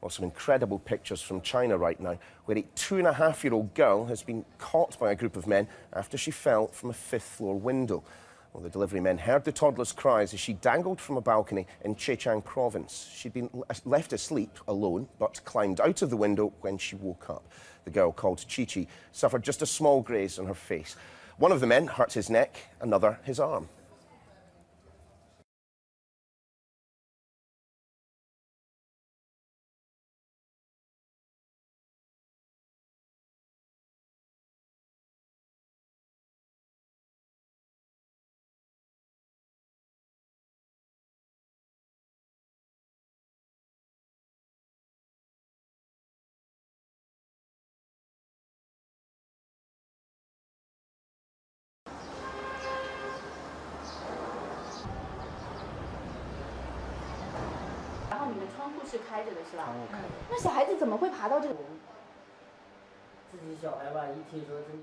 Well, some incredible pictures from China right now, where a 2.5-year-old girl has been caught by a group of men after she fell from a 5th-floor window. Well, the delivery men heard the toddler's cries as she dangled from a balcony in Zhejiang province. She'd been left asleep alone, but climbed out of the window when she woke up. The girl, called Qiqi, suffered just a small graze on her face. One of the men hurt his neck, another his arm.是开着的是吧？那小孩子怎么会爬到这个？自己小孩吧，一听说真。